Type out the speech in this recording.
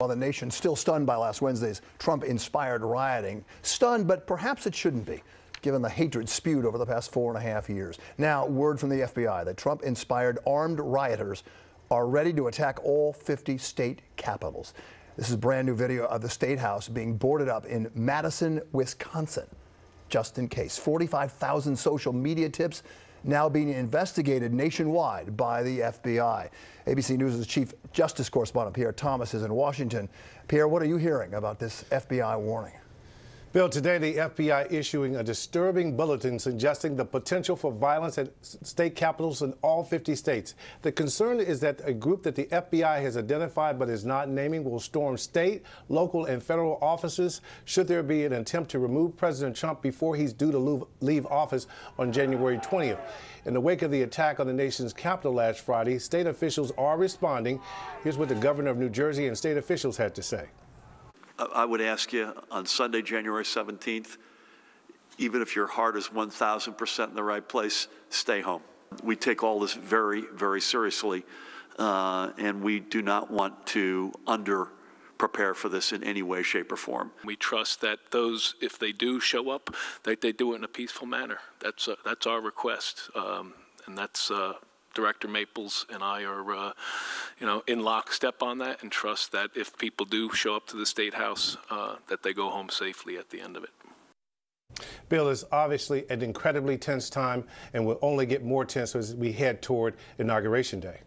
While the nation still stunned by last Wednesday's Trump-inspired rioting, stunned, but perhaps it shouldn't be, given the hatred spewed over the past 4.5 years. Now, word from the FBI that Trump-inspired armed rioters are ready to attack all 50 state capitals. This is a brand new video of the State House being boarded up in Madison, Wisconsin, just in case. 45,000 social media tips now being investigated nationwide by the FBI. ABC News' Chief Justice Correspondent Pierre Thomas is in Washington. Pierre, what are you hearing about this FBI warning? Bill, today the FBI issuing a disturbing bulletin suggesting the potential for violence at state capitals in all 50 states. The concern is that a group that the FBI has identified but is not naming will storm state, local, and federal offices should there be an attempt to remove President Trump before he's due to leave office on January 20th. In the wake of the attack on the nation's capital last Friday, state officials are responding. Here's what the governor of New Jersey and state officials had to say. I would ask you on Sunday, January 17th, even if your heart is 1,000% in the right place, stay home. We take all this very, very seriously, and we do not want to under-prepare for this in any way, shape, or form. We trust that those, if they do show up, that they do it in a peaceful manner. That's our request, and that's Director Maples and I are, in lockstep on that, and trust that if people do show up to the State House, that they go home safely at the end of it. Bill, it's obviously an incredibly tense time, and will only get more tense as we head toward Inauguration Day.